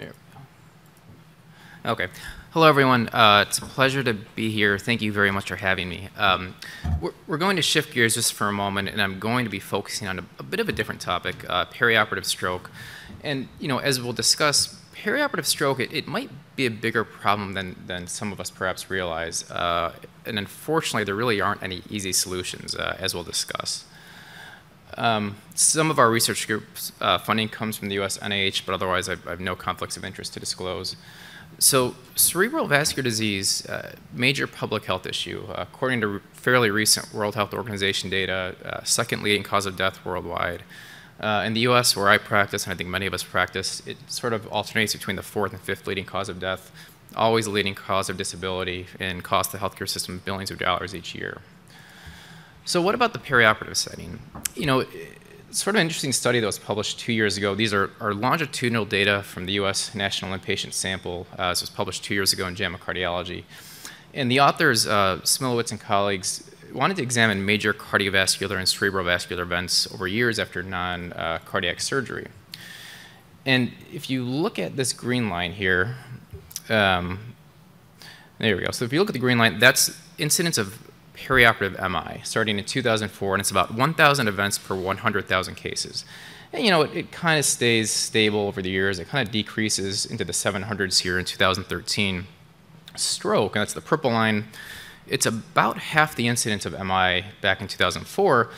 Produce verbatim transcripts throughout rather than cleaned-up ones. There we go. Okay. Hello, everyone. Uh, it's a pleasure to be here. Thank you very much for having me. Um, we're, we're going to shift gears just for a moment, and I'm going to be focusing on a, a bit of a different topic, uh, perioperative stroke. And, you know, as we'll discuss, perioperative stroke, it, it might be a bigger problem than, than some of us perhaps realize. Uh, and unfortunately, there really aren't any easy solutions, uh, as we'll discuss. Um, some of our research group's uh, funding comes from the U S N I H, but otherwise I have no conflicts of interest to disclose. So cerebral vascular disease, uh, major public health issue. Uh, according to re fairly recent World Health Organization data, uh, second leading cause of death worldwide. Uh, in the U S, where I practice, and I think many of us practice, it sort of alternates between the fourth and fifth leading cause of death, always a leading cause of disability, and costs the healthcare system billions of dollars each year. So what about the perioperative setting? You know, sort of an interesting study that was published two years ago. These are, are longitudinal data from the U S National Inpatient Sample. Uh, this was published two years ago in JAMA Cardiology. And the authors, uh, Smilowitz and colleagues, wanted to examine major cardiovascular and cerebrovascular events over years after non-cardiac uh, surgery. And if you look at this green line here, um, there we go. So if you look at the green line, that's incidence of perioperative M I starting in two thousand four, and it's about one thousand events per one hundred thousand cases. And you know, it, it kind of stays stable over the years. It kind of decreases into the seven hundreds here in two thousand thirteen. Stroke, and that's the purple line, it's about half the incidence of M I back in two thousand four.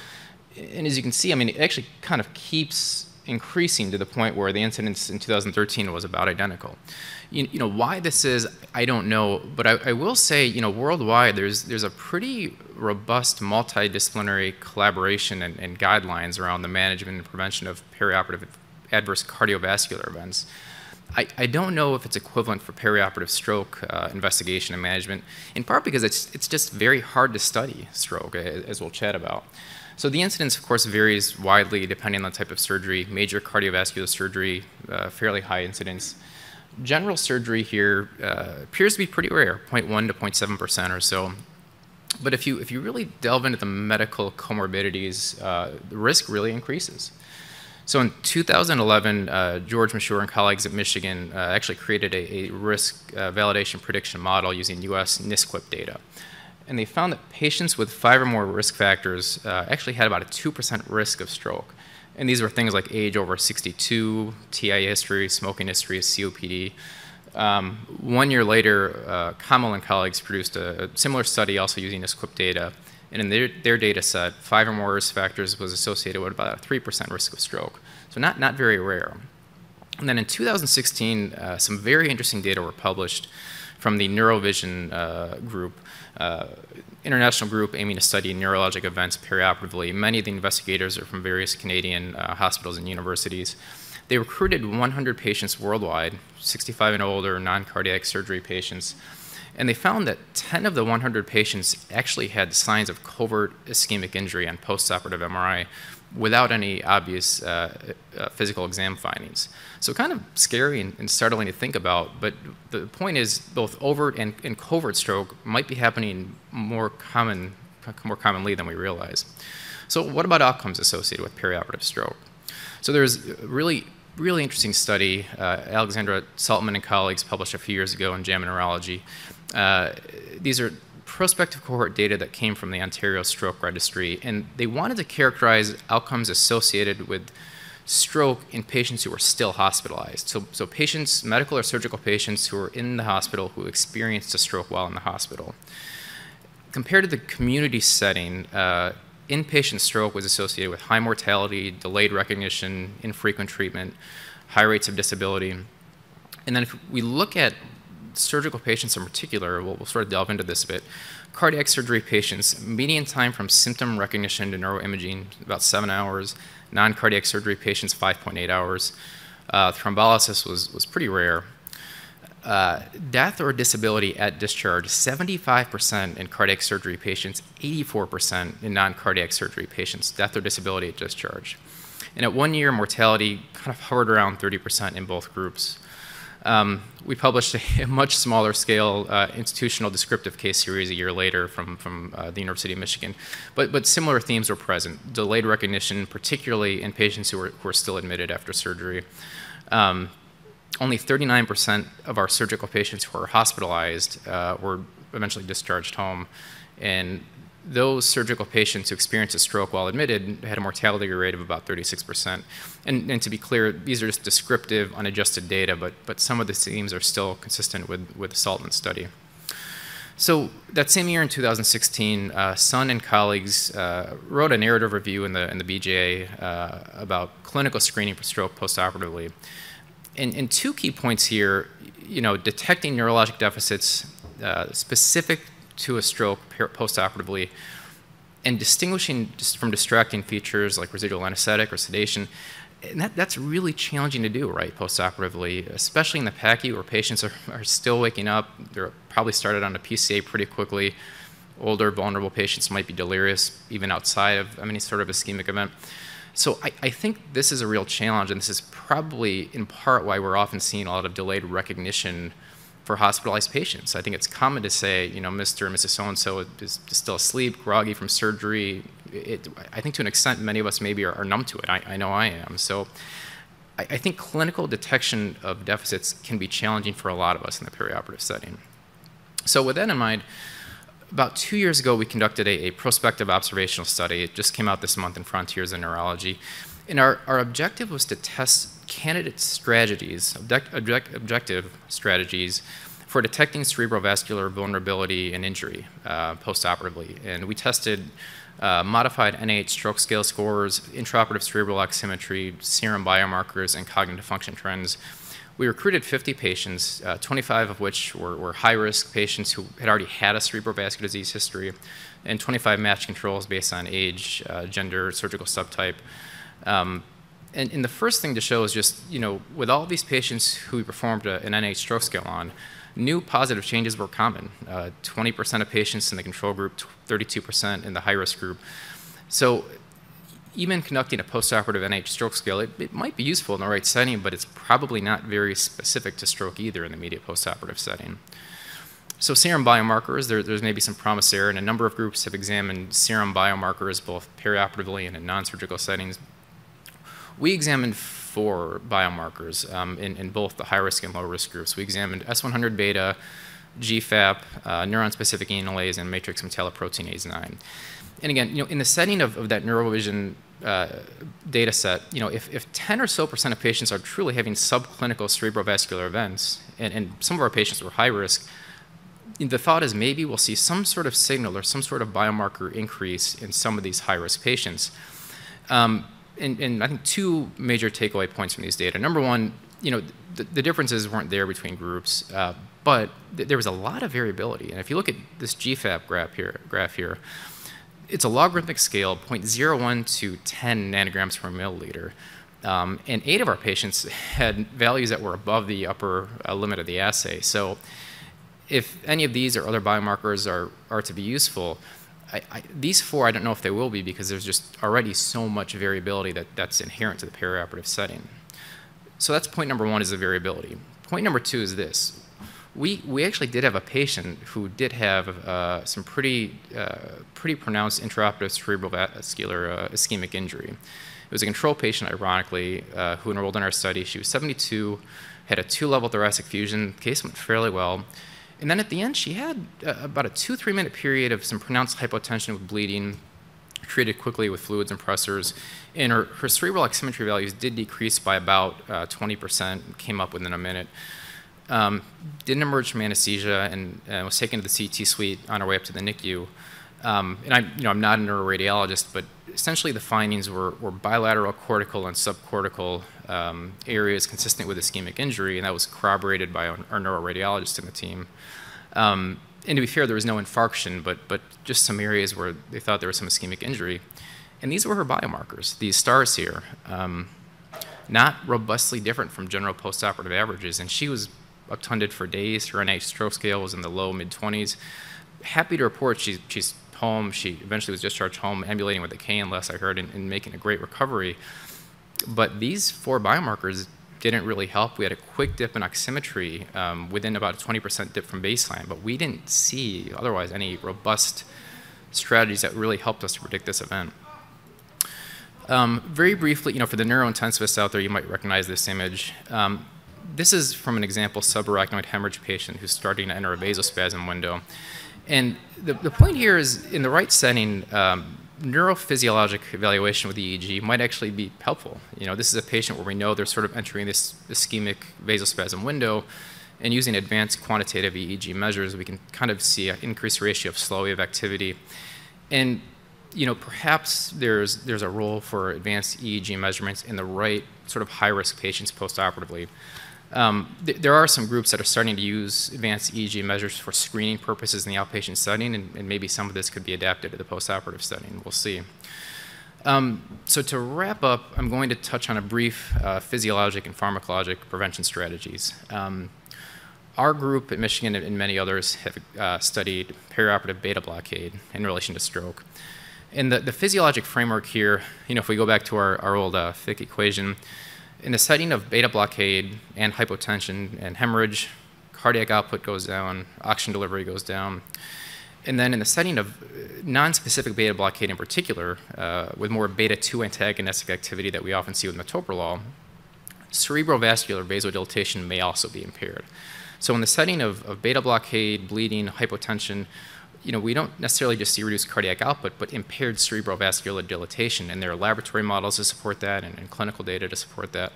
And as you can see, I mean, it actually kind of keeps increasing to the point where the incidence in two thousand thirteen was about identical. You, you know, why this is, I don't know, but I, I will say, you know, worldwide, there's, there's a pretty robust multidisciplinary collaboration and, and guidelines around the management and prevention of perioperative adverse cardiovascular events. I, I don't know if it's equivalent for perioperative stroke uh, investigation and management, in part because it's, it's just very hard to study stroke, as, as we'll chat about. So the incidence, of course, varies widely depending on the type of surgery. Major cardiovascular surgery, uh, fairly high incidence. General surgery here uh, appears to be pretty rare, zero point one to zero point seven percent or so. But if you, if you really delve into the medical comorbidities, uh, the risk really increases. So in two thousand eleven, uh, George Mashour and colleagues at Michigan uh, actually created a, a risk uh, validation prediction model using U S NISQIP data. And they found that patients with five or more risk factors uh, actually had about a two percent risk of stroke. And these were things like age over sixty-two, T I A history, smoking history, C O P D. Um, one year later, uh, Kamel and colleagues produced a, a similar study also using NISQIP data. And in their, their data set, five or more risk factors was associated with about a three percent risk of stroke. So not, not very rare. And then in two thousand sixteen, uh, some very interesting data were published from the NeuroVision uh, group, uh, international group aiming to study neurologic events perioperatively. Many of the investigators are from various Canadian uh, hospitals and universities. They recruited one hundred patients worldwide, sixty-five and older, non-cardiac surgery patients. And they found that ten of the one hundred patients actually had signs of covert ischemic injury on postoperative M R I without any obvious uh, uh, physical exam findings. So kind of scary and, and startling to think about, but the point is both overt and, and covert stroke might be happening more, common, more commonly than we realize. So what about outcomes associated with perioperative stroke? So there's really really interesting study, uh, Alexandra Saltman and colleagues published a few years ago in JAMA Neurology. Uh, these are prospective cohort data that came from the Ontario Stroke Registry, and they wanted to characterize outcomes associated with stroke in patients who were still hospitalized. So, so patients, medical or surgical patients who were in the hospital who experienced a stroke while in the hospital. Compared to the community setting, uh, inpatient stroke was associated with high mortality, delayed recognition, infrequent treatment, high rates of disability. And then if we look at surgical patients in particular, we'll, we'll sort of delve into this a bit, cardiac surgery patients, median time from symptom recognition to neuroimaging, about seven hours. Non-cardiac surgery patients, five point eight hours. Uh, thrombolysis was, was pretty rare. Uh, death or disability at discharge, seventy-five percent in cardiac surgery patients, eighty-four percent in non-cardiac surgery patients, death or disability at discharge. And at one year, mortality kind of hovered around thirty percent in both groups. Um, we published a, a much smaller scale uh, institutional descriptive case series a year later from, from uh, the University of Michigan, but, but similar themes were present. Delayed recognition, particularly in patients who were, who were still admitted after surgery. Um, only thirty-nine percent of our surgical patients who were hospitalized uh, were eventually discharged home. And those surgical patients who experienced a stroke while admitted had a mortality rate of about thirty-six percent. And, and to be clear, these are just descriptive, unadjusted data, but, but some of the themes are still consistent with, with the Saltman study. So that same year in two thousand sixteen, uh, Sun and colleagues uh, wrote a narrative review in the, in the B J A uh, about clinical screening for stroke postoperatively. And, and two key points here, you know, detecting neurologic deficits uh, specific to a stroke postoperatively, and distinguishing from distracting features like residual anesthetic or sedation, and that, that's really challenging to do, right, postoperatively, especially in the P A C U where patients are, are still waking up. They're probably started on a P C A pretty quickly. Older, vulnerable patients might be delirious even outside of any sort of ischemic event. So I, I think this is a real challenge, and this is probably in part why we're often seeing a lot of delayed recognition for hospitalized patients. I think it's common to say, you know, Mister and Missus So-and-so is still asleep, groggy from surgery. It, I think to an extent, many of us maybe are, are numb to it. I, I know I am. So I, I think clinical detection of deficits can be challenging for a lot of us in the perioperative setting. So with that in mind, about two years ago, we conducted a, a prospective observational study. It just came out this month in Frontiers in Neurology. And our, our objective was to test candidate strategies, object, object, objective strategies for detecting cerebrovascular vulnerability and injury uh, postoperatively. And we tested uh, modified N I H stroke scale scores, intraoperative cerebral oximetry, serum biomarkers, and cognitive function trends. We recruited fifty patients, uh, twenty-five of which were, were high-risk patients who had already had a cerebrovascular disease history, and twenty-five matched controls based on age, uh, gender, surgical subtype. Um, and, and the first thing to show is just, you know, with all these patients who we performed a, an N I H stroke scale on, new positive changes were common. Uh, twenty percent of patients in the control group, thirty-two percent in the high-risk group. So even conducting a postoperative N I H stroke scale, it, it might be useful in the right setting, but it's probably not very specific to stroke either in the immediate postoperative setting. So serum biomarkers, there, there's maybe some promise there, and a number of groups have examined serum biomarkers both perioperatively and in non-surgical settings. We examined four biomarkers um, in, in both the high-risk and low-risk groups. We examined S one hundred beta, G FAP, uh, neuron-specific analase, and matrix metalloproteinase nine. And again, you know, in the setting of, of that NeuroVision uh, data set, you know, if, if ten or so percent of patients are truly having subclinical cerebrovascular events, and, and some of our patients were high risk, the thought is maybe we'll see some sort of signal or some sort of biomarker increase in some of these high-risk patients. Um, and, and I think two major takeaway points from these data. Number one, you know, the, the differences weren't there between groups, uh, but th there was a lot of variability. And if you look at this G FAP graph here, graph here, it's a logarithmic scale, zero point zero one to ten nanograms per milliliter. Um, and eight of our patients had values that were above the upper uh, limit of the assay. So if any of these or other biomarkers are, are to be useful, I, I, these four, I don't know if they will be, because there's just already so much variability that, that's inherent to the perioperative setting. So that's point number one, is the variability. Point number two is this. We, we actually did have a patient who did have uh, some pretty, uh, pretty pronounced intraoperative cerebrovascular uh, ischemic injury. It was a control patient, ironically, uh, who enrolled in our study. She was seventy-two, had a two-level thoracic fusion. The case went fairly well. And then at the end, she had uh, about a two, three-minute period of some pronounced hypotension with bleeding, treated quickly with fluids and pressors. And her, her cerebral oximetry values did decrease by about uh, twenty percent, came up within a minute. Um, didn't emerge from anesthesia, and uh, was taken to the C T suite on her way up to the NICU. Um, and I, you know, I'm not a neuroradiologist, but essentially the findings were, were bilateral cortical and subcortical um, areas consistent with ischemic injury, and that was corroborated by our, our neuroradiologist in the team. Um, and to be fair, there was no infarction, but, but just some areas where they thought there was some ischemic injury. And these were her biomarkers, these stars here, um, not robustly different from general postoperative averages. And she was obtunded for days. Her N I H stroke scale was in the low mid twenties. Happy to report she's, she's home. She eventually was discharged home, ambulating with a cane, last I heard, and, and making a great recovery. But these four biomarkers didn't really help. We had a quick dip in oximetry um, within about a twenty percent dip from baseline, but we didn't see otherwise any robust strategies that really helped us to predict this event. Um, very briefly, you know, for the neurointensivist out there, you might recognize this image. Um, this is from an example subarachnoid hemorrhage patient who's starting to enter a vasospasm window. And the, the point here is, in the right setting, um, neurophysiologic evaluation with E E G might actually be helpful. You know, this is a patient where we know they're sort of entering this ischemic vasospasm window, and using advanced quantitative E E G measures, we can kind of see an increased ratio of slow wave activity. And, you know, perhaps there's, there's a role for advanced E E G measurements in the right sort of high-risk patients postoperatively. Um, th there are some groups that are starting to use advanced E E G measures for screening purposes in the outpatient setting, and, and maybe some of this could be adapted to the postoperative setting. We'll see. Um, so to wrap up, I'm going to touch on a brief uh, physiologic and pharmacologic prevention strategies. Um, our group at Michigan and many others have uh, studied perioperative beta blockade in relation to stroke. And the, the physiologic framework here, you know, if we go back to our, our old uh, F I C equation, in the setting of beta blockade and hypotension and hemorrhage, cardiac output goes down, oxygen delivery goes down. And then in the setting of non-specific beta blockade in particular, uh, with more beta two antagonistic activity that we often see with metoprolol, cerebrovascular vasodilatation may also be impaired. So in the setting of, of beta blockade, bleeding, hypotension, you know, we don't necessarily just see reduced cardiac output, but impaired cerebrovascular dilatation, and there are laboratory models to support that and, and clinical data to support that.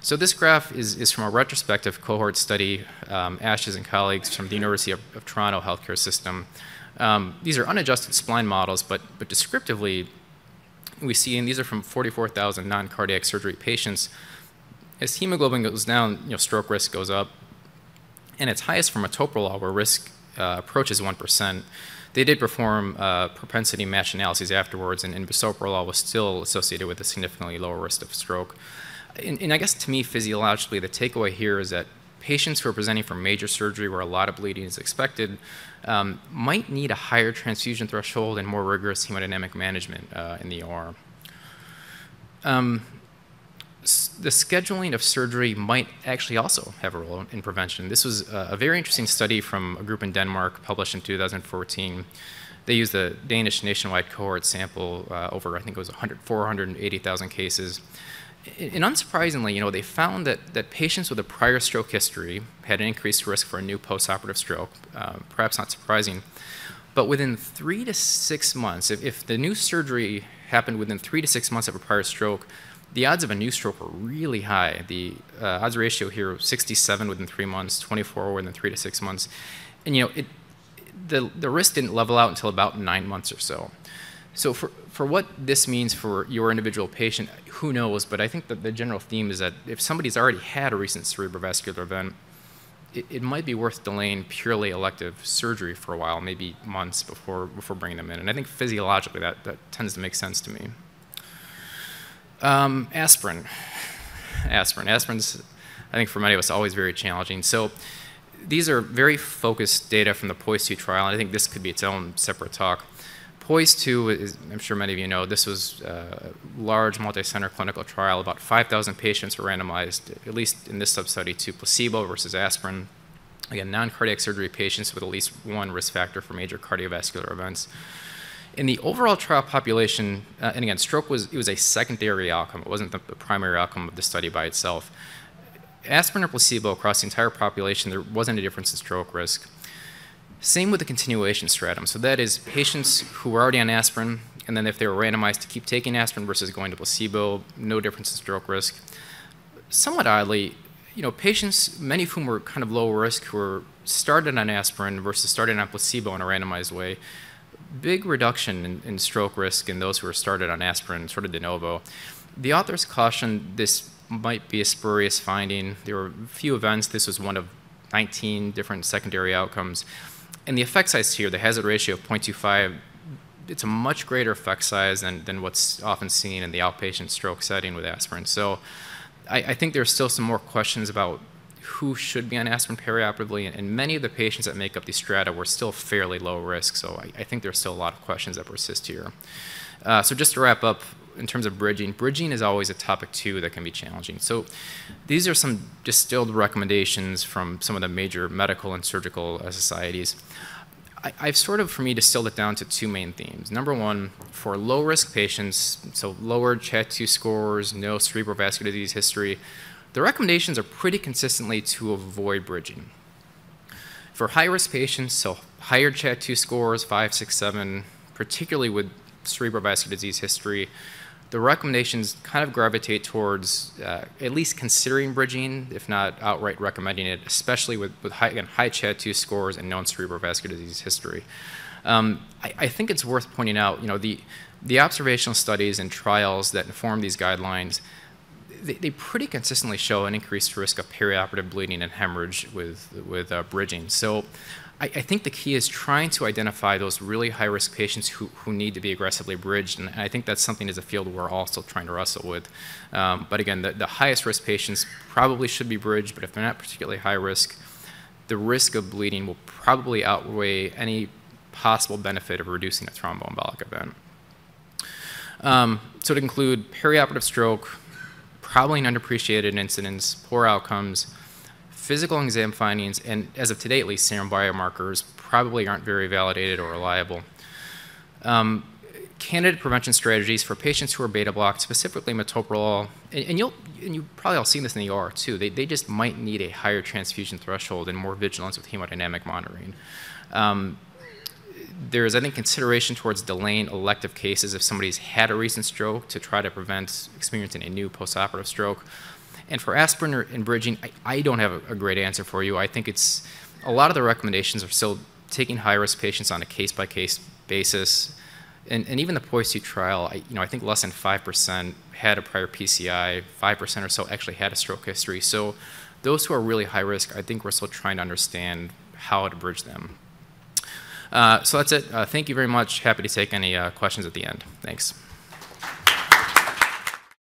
So this graph is, is from a retrospective cohort study, um, Ashes and colleagues from the University of, of Toronto Healthcare System. Um, these are unadjusted spline models, but, but descriptively, we see, and these are from forty-four thousand non-cardiac surgery patients, as hemoglobin goes down, you know, stroke risk goes up, and it's highest for metoprolol, where risk Uh, approaches one percent. They did perform uh, propensity match analyses afterwards, and, and bisoprolol was still associated with a significantly lower risk of stroke. And, and I guess to me, physiologically, the takeaway here is that patients who are presenting for major surgery where a lot of bleeding is expected um, might need a higher transfusion threshold and more rigorous hemodynamic management uh, in the O R. Um, The scheduling of surgery might actually also have a role in prevention. This was a very interesting study from a group in Denmark published in two thousand fourteen. They used the Danish nationwide cohort sample uh, over, I think it was four hundred eighty thousand cases. And unsurprisingly, you know, they found that, that patients with a prior stroke history had an increased risk for a new postoperative stroke, uh, perhaps not surprising. But within three to six months, if, if the new surgery happened within three to six months of a prior stroke, the odds of a new stroke were really high. The uh, odds ratio here was sixty-seven within three months, twenty-four within three to six months. And you know, it, the, the risk didn't level out until about nine months or so. So for, for what this means for your individual patient, who knows, but I think that the general theme is that if somebody's already had a recent cerebrovascular event, it, it might be worth delaying purely elective surgery for a while, maybe months before, before bringing them in. And I think physiologically that, that tends to make sense to me. Um, aspirin, aspirin, aspirin's, I think for many of us, always very challenging. So these are very focused data from the POISE two trial, and I think this could be its own separate talk. POISE two is, I'm sure many of you know, this was a large multi-center clinical trial. About five thousand patients were randomized, at least in this sub-study, to placebo versus aspirin. Again, non-cardiac surgery patients with at least one risk factor for major cardiovascular events. In the overall trial population, uh, and again, stroke was, it was a secondary outcome. It wasn't the, the primary outcome of the study by itself. Aspirin or placebo across the entire population, there wasn't a difference in stroke risk. Same with the continuation stratum. So that is patients who were already on aspirin, and then if they were randomized to keep taking aspirin versus going to placebo, no difference in stroke risk. Somewhat oddly, you know, patients, many of whom were kind of low risk, who were started on aspirin versus started on placebo in a randomized way, big reduction in, in stroke risk in those who were started on aspirin, sort of de novo. The authors cautioned this might be a spurious finding. There were a few events. This was one of nineteen different secondary outcomes. And the effect size here, the hazard ratio of zero point two five, it's a much greater effect size than, than what's often seen in the outpatient stroke setting with aspirin. So I, I think there's still some more questions about who should be on aspirin perioperatively, and many of the patients that make up these strata were still fairly low risk, so I, I think there's still a lot of questions that persist here. Uh, so just to wrap up, in terms of bridging, bridging is always a topic too that can be challenging. So these are some distilled recommendations from some of the major medical and surgical uh, societies. I, I've sort of, for me, distilled it down to two main themes. Number one, for low-risk patients, so lower C H A two D S two scores, no cerebrovascular disease history, the recommendations are pretty consistently to avoid bridging. For high-risk patients, so higher C H A D two scores, five, six, seven, particularly with cerebrovascular disease history, the recommendations kind of gravitate towards uh, at least considering bridging, if not outright recommending it, especially with, with high, again, high C H A D two scores and known cerebrovascular disease history. Um, I, I think it's worth pointing out, you know, the, the observational studies and trials that inform these guidelines, they, they pretty consistently show an increased risk of perioperative bleeding and hemorrhage with, with uh, bridging. So I, I think the key is trying to identify those really high-risk patients who, who need to be aggressively bridged, and I think that's something as a field we're also trying to wrestle with. Um, but again, the, the highest-risk patients probably should be bridged, but if they're not particularly high-risk, the risk of bleeding will probably outweigh any possible benefit of reducing a thromboembolic event. Um, so to conclude, perioperative stroke, probably an underappreciated incidence, poor outcomes, physical exam findings, and as of today at least, serum biomarkers probably aren't very validated or reliable. Um, candidate prevention strategies for patients who are beta blocked, specifically metoprolol, and, and you'll and you probably all seen this in the E R too, they, they just might need a higher transfusion threshold and more vigilance with hemodynamic monitoring. Um, there is, I think, consideration towards delaying elective cases if somebody's had a recent stroke to try to prevent experiencing a new postoperative stroke. And for aspirin and bridging, I, I don't have a, a great answer for you. I think it's, a lot of the recommendations are still taking high-risk patients on a case-by-case basis. And, and even the POISE two trial, I, you know, I think less than five percent had a prior P C I, five percent or so actually had a stroke history. So those who are really high-risk, I think we're still trying to understand how to bridge them. Uh, so that's it. Uh, thank you very much. Happy to take any uh, questions at the end. Thanks.